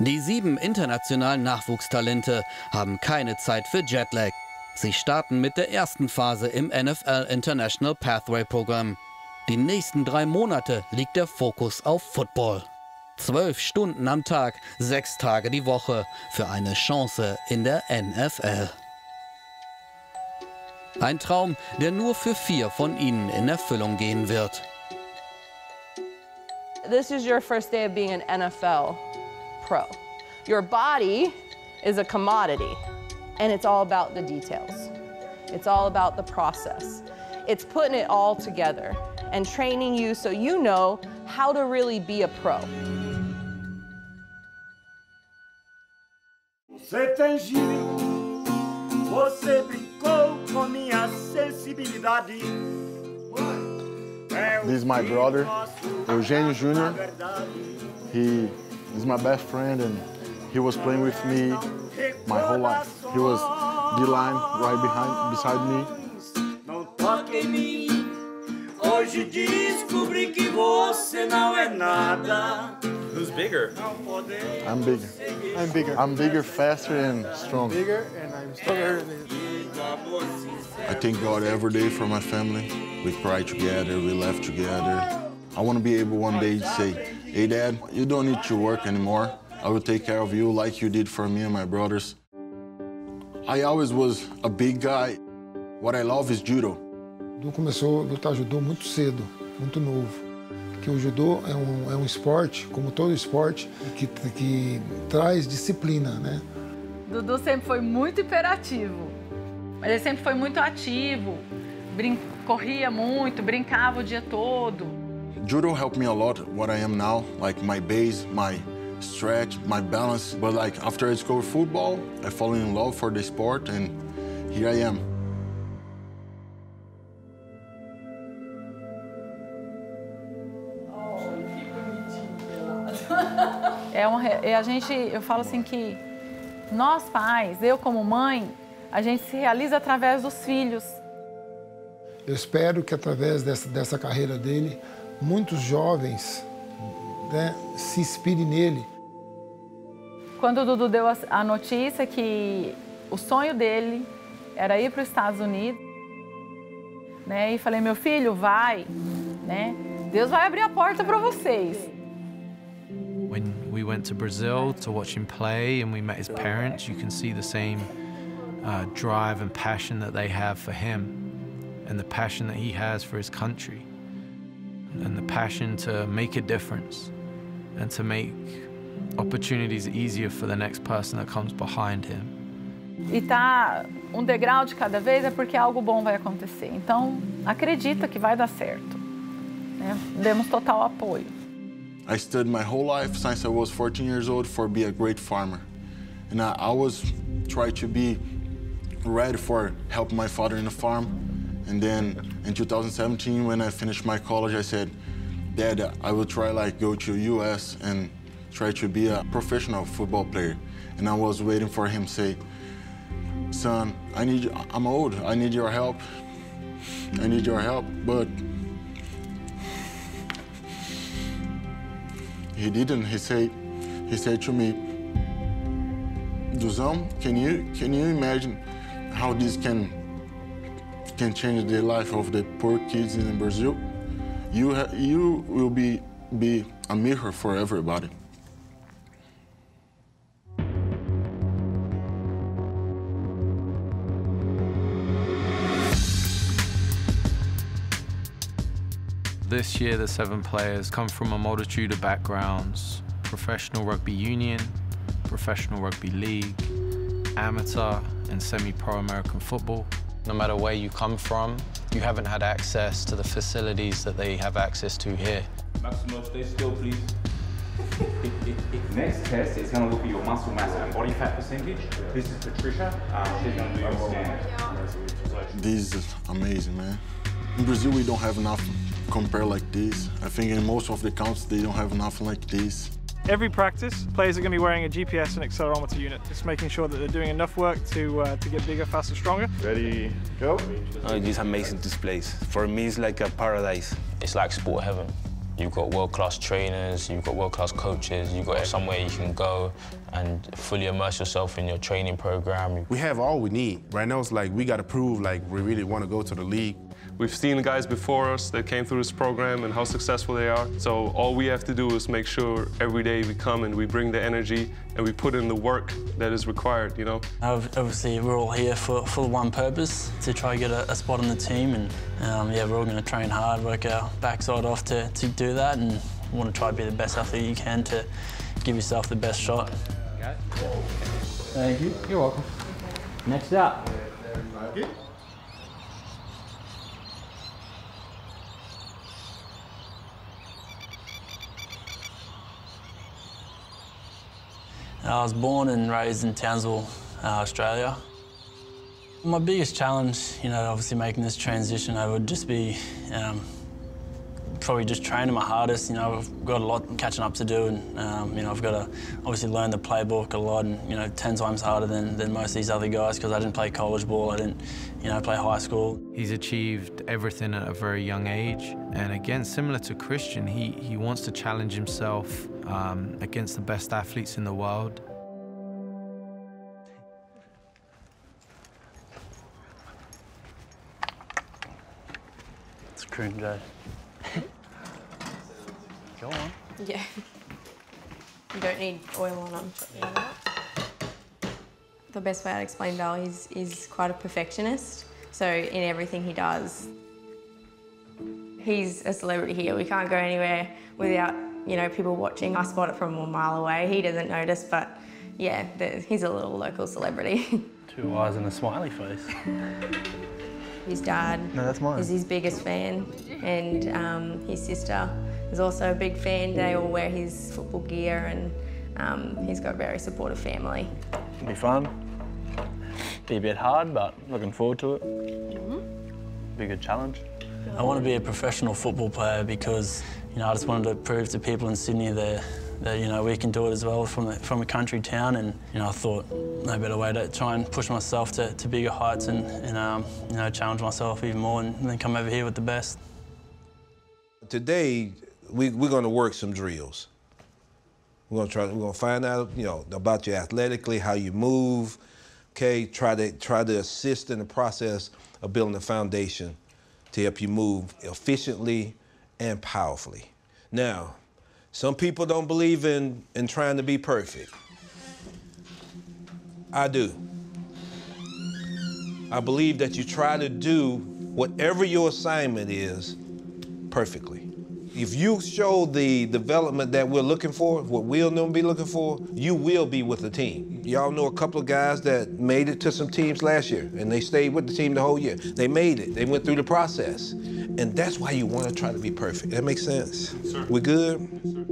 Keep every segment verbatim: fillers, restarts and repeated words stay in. Die sieben internationalen Nachwuchstalente haben keine Zeit für Jetlag. Sie starten mit der ersten Phase im N F L International Pathway Program. Die nächsten drei Monate liegt der Fokus auf Football. Zwölf Stunden am Tag, sechs Tage die Woche für eine Chance in der N F L. Ein Traum, der nur für vier von ihnen in Erfüllung gehen wird. This is your first day of being an N F L pro. Your body is a commodity, and it's all about the details. It's all about the process. It's putting it all together and training you so you know how to really be a pro. Você tem giro, você brincou com minha sensibilidade. This is my brother, Eugênio Junior He is my best friend, and he was playing with me my whole life. He was the line right behind, beside me. Não toque em mim. Hoje descobri que você não é nada. Who's bigger? I'm bigger. I'm bigger. I'm bigger, faster, and stronger. I'm bigger, and I'm stronger. I thank God every day for my family. We cry together, we laugh together. I want to be able one day to say, hey, Dad, you don't need to work anymore. I will take care of you like you did for me and my brothers. I always was a big guy. What I love is judo. Dudu começou a lutar judô muito cedo, muito novo. Que o judô é um, é um esporte, como todo esporte, que, que traz disciplina, né? Dudu sempre foi muito hiperativo, mas ele sempre foi muito ativo, brin corria muito, brincava o dia todo. Judo helped me a lot what I am now, like my base, my stretch, my balance. But like after I discovered football, I fell in love for the sport, and here I am. É um, é a gente, eu falo assim que nós pais, eu como mãe, a gente se realiza através dos filhos. Eu espero que através dessa, dessa carreira dele, muitos jovens, né, se inspirem nele. Quando o Dudu deu a, a notícia que o sonho dele era ir para os Estados Unidos, né, e falei, meu filho, vai, né, Deus vai abrir a porta para vocês. When we went to Brazil to watch him play and we met his parents, you can see the same uh, drive and passion that they have for him and the passion that he has for his country and the passion to make a difference and to make opportunities easier for the next person that comes behind him. E tá um degrau de cada vez é porque algo bom vai acontecer. Então, acredita que vai dar certo. Né? Demos total apoio. I studied my whole life since I was fourteen years old for be a great farmer. And I always try to be ready for helping my father in the farm. And then in two thousand seventeen, when I finished my college, I said, Dad, I will try like go to U S and try to be a professional football player. And I was waiting for him to say, son, I need, I'm old, I need your help. I need your help, but he didn't. He said, he said to me, Duzão, can you can you imagine how this can can change the life of the poor kids in Brazil? You ha you will be be a mirror for everybody. This year, the seven players come from a multitude of backgrounds, professional rugby union, professional rugby league, amateur and semi-pro American football. No matter where you come from, you haven't had access to the facilities that they have access to here. Maximo, stay still, please. Next test is going to look at your muscle mass and body fat percentage. This is Patricia. Um, she's going to do your stand. This is amazing, man. In Brazil, we don't have nothing. Compare like this. I think in most of the counts, they don't have nothing like this. Every practice, players are going to be wearing a G P S and accelerometer unit, just making sure that they're doing enough work to uh, to get bigger, faster, stronger. Ready, go. Oh, it's amazing, this place. For me, it's like a paradise. It's like sport heaven. You've got world-class trainers, you've got world-class coaches, you've got somewhere you can go and fully immerse yourself in your training program. We have all we need. Right now it's like we got to prove like we really want to go to the league. We've seen guys before us that came through this program and how successful they are. So all we have to do is make sure every day we come and we bring the energy and we put in the work that is required, you know? Obviously, we're all here for, for one purpose, to try to get a, a spot on the team. And um, yeah, we're all going to train hard, work our backside off to, to do that. And want to try to be the best athlete you can to give yourself the best shot. Thank you. You're welcome. Next up. Okay. I was born and raised in Townsville, uh, Australia. My biggest challenge, you know, obviously making this transition, I would just be um, probably just training my hardest. You know, I've got a lot of catching up to do, and um, you know, I've got to obviously learn the playbook a lot, and you know, ten times harder than than most of these other guys because I didn't play college ball, I didn't, you know, play high school. He's achieved everything at a very young age, and again, similar to Christian, he he wants to challenge himself um, against the best athletes in the world. It's cringe. Go on. Yeah. You don't need oil on them. Yeah. The best way I'd explain Val is is quite a perfectionist. So in everything he does, he's a celebrity here. We can't go anywhere without, you know, people watching. I spot it from a mile away. He doesn't notice, but yeah, he's a little local celebrity. Two eyes and a smiley face. His dad no, that's mine. is his biggest fan, and um, his sister is also a big fan. They all wear his football gear, and um, he's got a very supportive family. It'll be fun. Be a bit hard, but looking forward to it. Mm-hmm. Be a good challenge. I want to be a professional football player because, you know, I just wanted to prove to people in Sydney that, that you know, we can do it as well from, the, from a country town, and, you know, I thought no better way to try and push myself to, to bigger heights and, and um, you know, challenge myself even more and then come over here with the best. Today, we, we're going to work some drills. We're going to try, we're going to find out, you know, about you athletically, how you move, okay? Try to, try to assist in the process of building a foundation to help you move efficiently and powerfully. Now, some people don't believe in, in trying to be perfect. I do. I believe that you try to do whatever your assignment is perfectly. If you show the development that we're looking for, what we'll be looking for, you will be with the team. Y'all know a couple of guys that made it to some teams last year, and they stayed with the team the whole year. They made it. They went through the process. And that's why you want to try to be perfect. That makes sense? Sir. We're good? Yes,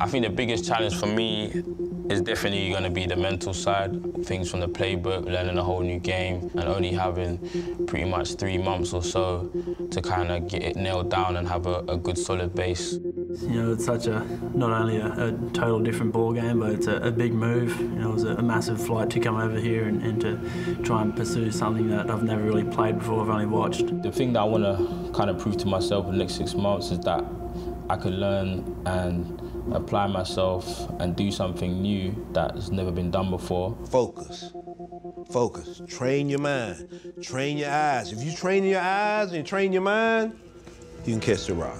I think the biggest challenge for me is definitely going to be the mental side, things from the playbook, learning a whole new game, and only having pretty much three months or so to kind of get it nailed down and have a, a good solid base. You know, it's such a, not only a, a total different ball game, but it's a, a big move. You know, it was a, a massive flight to come over here and, and to try and pursue something that I've never really played before, I've only watched. The thing that I want to kind of prove to myself in the next six months is that I could learn and apply myself and do something new that has never been done before. Focus. Focus. Train your mind. Train your eyes. If you train your eyes and you train your mind, you can catch the rock.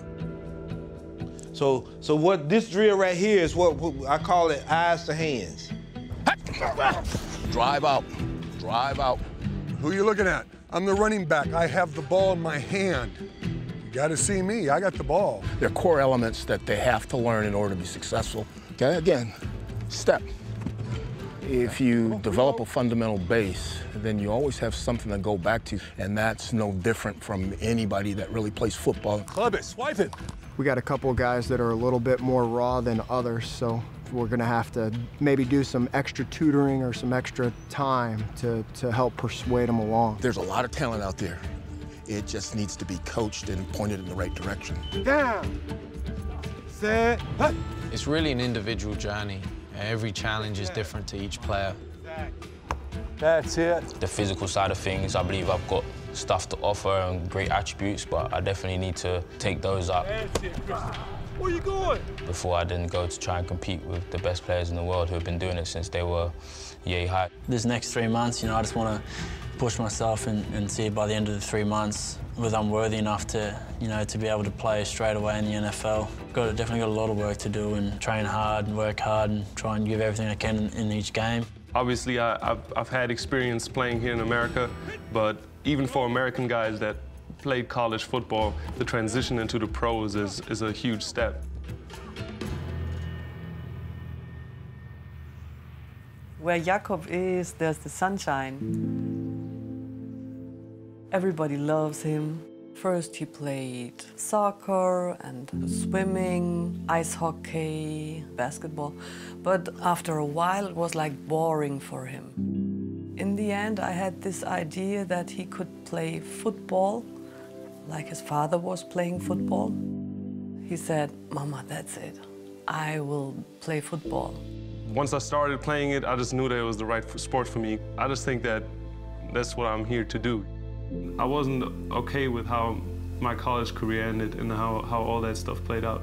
So, so what this drill right here is what, what I call it eyes to hands. Drive out, drive out. Who are you looking at? I'm the running back. I have the ball in my hand. You gotta see me, I got the ball. They're core elements that they have to learn in order to be successful. Okay, again, step. If you develop a fundamental base, then you always have something to go back to, and that's no different from anybody that really plays football. Club it, swipe it. We got a couple of guys that are a little bit more raw than others, so we're gonna have to maybe do some extra tutoring or some extra time to, to help persuade them along. There's a lot of talent out there. It just needs to be coached and pointed in the right direction. Down, set, hut. It's really an individual journey. Every challenge is different to each player. That's it. The physical side of things, I believe I've got stuff to offer and great attributes, but I definitely need to take those up. Where you going? Before I didn't go to try and compete with the best players in the world who have been doing it since they were yay high. This next three months, you know, I just want to push myself and, and see by the end of the three months whether I'm worthy enough to, you know, to be able to play straight away in the N F L. Got definitely got a lot of work to do and train hard and work hard and try and give everything I can in, in each game. Obviously, I, I've, I've had experience playing here in America, but even for American guys that played college football, the transition into the pros is, is a huge step. Where Jakob is, there's the sunshine. Everybody loves him. First he played soccer and swimming, ice hockey, basketball. But after a while it was like boring for him. In the end I had this idea that he could play football like his father was playing football. He said, "Mama, that's it. I will play football." Once I started playing it, I just knew that it was the right sport for me. I just think that that's what I'm here to do. I wasn't okay with how my college career ended and how, how all that stuff played out.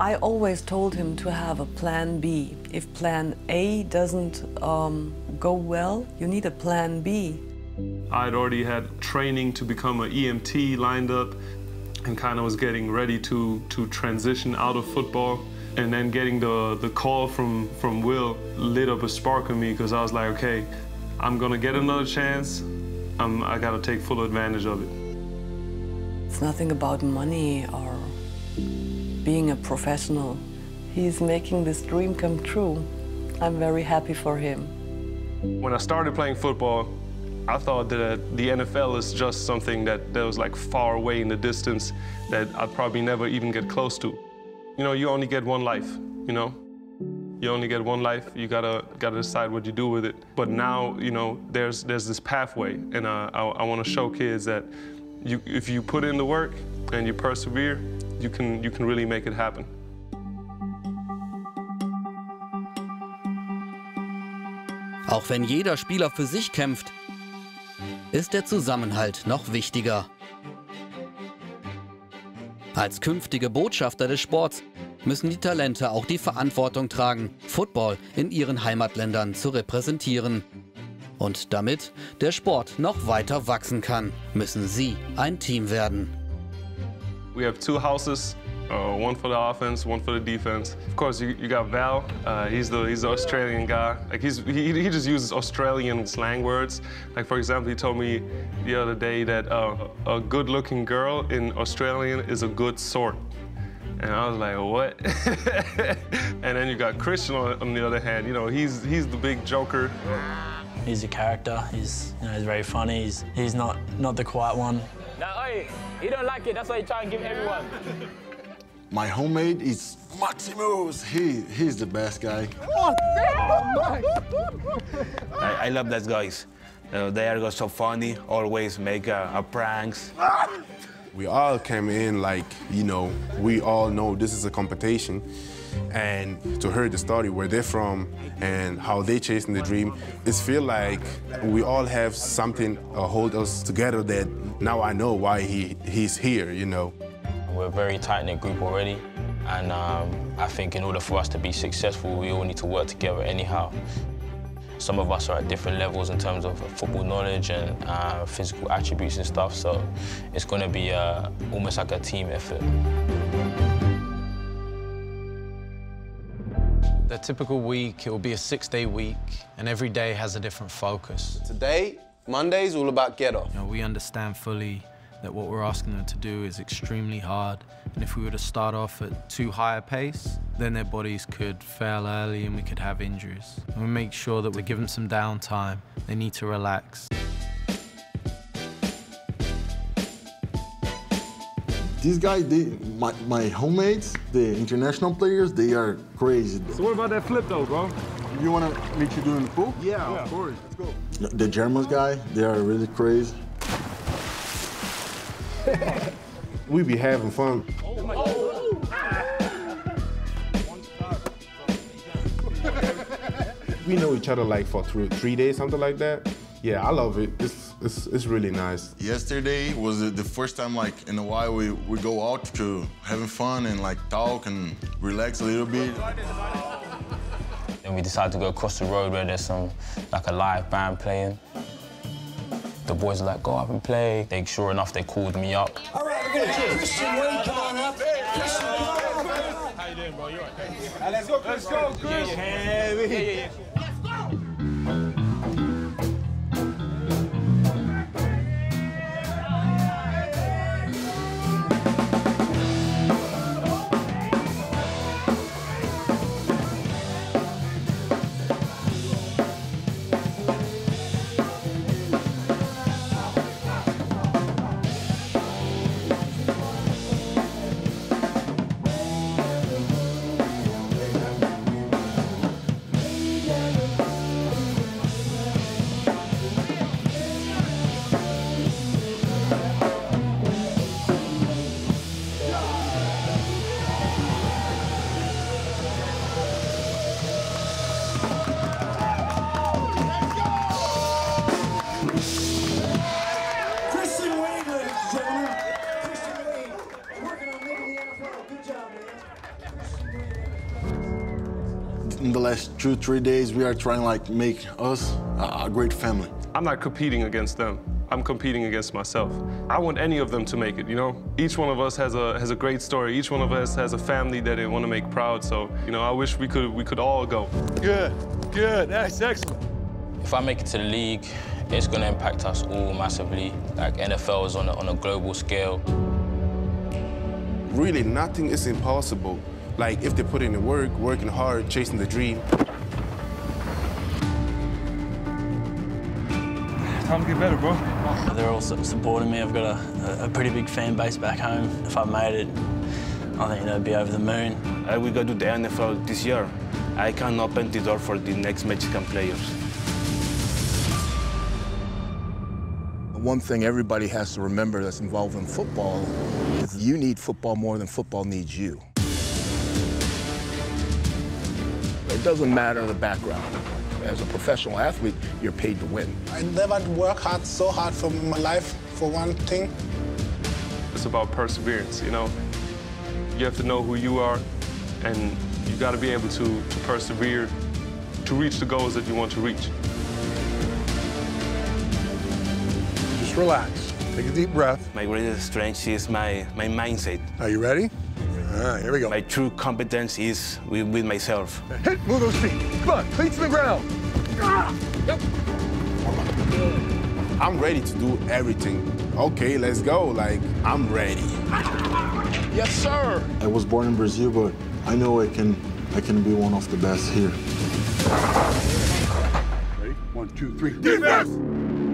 I always told him to have a plan B. If plan A doesn't um, go well, you need a plan B. I'd already had training to become an E M T lined up and kind of was getting ready to, to transition out of football. And then getting the, the call from, from Will lit up a spark in me because I was like, okay, I'm going to get another chance. Um, I got to take full advantage of it. It's nothing about money or being a professional. He's making this dream come true. I'm very happy for him. When I started playing football, I thought that the N F L is just something that, that was like far away in the distance that I'd probably never even get close to. You know, you only get one life, you know? You only get one life, you gotta, gotta decide what you do with it. But now, you know, there's, there's this pathway, and uh, I, I wanna show kids that you, if you put in the work and you persevere, you can, you can really make it happen. Auch wenn jeder Spieler für sich kämpft, ist der Zusammenhalt noch wichtiger. Als künftige Botschafter des Sports müssen die Talente auch die Verantwortung tragen, Football in ihren Heimatländern zu repräsentieren. Und damit der Sport noch weiter wachsen kann, müssen sie ein Team werden. We have two houses, uh, one for the offense, one for the defense. Of course, you, you got Val. Uh, he's the he's the Australian guy. Like he's he, he just uses Australian slang words. Like for example, he told me the other day that uh, a good-looking girl in Australian is a good sort, and I was like, what? And then you got Christian on, on the other hand. You know, he's he's the big joker. He's a character. He's you know he's very funny. He's he's not not the quiet one. Now, oi, he don't like it. That's why he try and give everyone. My homemade is Maximus. He, he's the best guy. Oh, I, I love those guys. Uh, they are so funny, always make a, a pranks. We all came in like, you know, we all know this is a competition. And to hear the story, where they're from and how they're chasing the dream, it's feel like we all have something uh, hold us together that now I know why he, he's here, you know. We're a very tight-knit group already, and um, I think in order for us to be successful, we all need to work together anyhow. Some of us are at different levels in terms of football knowledge and uh, physical attributes and stuff, so it's going to be uh, almost like a team effort. A typical week, it will be a six-day week, and every day has a different focus. Today, Monday is all about get off. You know, we understand fully that what we're asking them to do is extremely hard, and if we were to start off at too high a pace, then their bodies could fail early and we could have injuries. And we make sure that we give them some downtime. They need to relax. These guys, they, my, my homemates, the international players, they are crazy. So what about that flip though, bro? You want to make you doing the pool? Yeah, yeah, of course. Let's go. The German guy, they are really crazy. We be having fun. Oh my God. We know each other like for three, three days, something like that. Yeah, I love it. It's it's, it's really nice. Yesterday was the first time, like, in a while we, we go out to having fun and, like, talk and relax a little bit. And we decided to go across the road where there's some, like, a live band playing. The boys are like, go up and play. They, sure enough, they called me up. All right, we're gonna cheer. Christian, Wayne, come on up. Christian, come on up. How you doing, bro? You all right? Hey, let's go, let's go, Chris. Yeah, yeah, yeah. Let's go. In the last two, three days, we are trying like make us a great family. I'm not competing against them. I'm competing against myself. I want any of them to make it, you know? Each one of us has a, has a great story. Each one of us has a family that they want to make proud. So, you know, I wish we could, we could all go. Good, good, that's excellent. If I make it to the league, it's going to impact us all massively. Like, N F L is on a, on a global scale. Really, nothing is impossible. Like, if they put in the work, working hard, chasing the dream. Time to get better, bro. They're all supporting me. I've got a, a pretty big fan base back home. If I made it, I think they'd be over the moon. Uh, we got to the N F L this year. I can open the door for the next Mexican players. One thing everybody has to remember that's involved in football is you need football more than football needs you. It doesn't matter the background. As a professional athlete, you're paid to win. I never worked hard, so hard for my life, for one thing. It's about perseverance, you know? You have to know who you are, and you got to be able to, to persevere to reach the goals that you want to reach. Just relax. Take a deep breath. My greatest strength is my, my mindset. Are you ready? All right, here we go. My true competence is with, with myself. Hit, move those feet. Come on, cleats to the ground. Ah! Yep. I'm ready to do everything. Okay, let's go. Like, I'm ready. Yes, sir. I was born in Brazil, but I know I can, I can be one of the best here. Ready? One, two, three. Defense!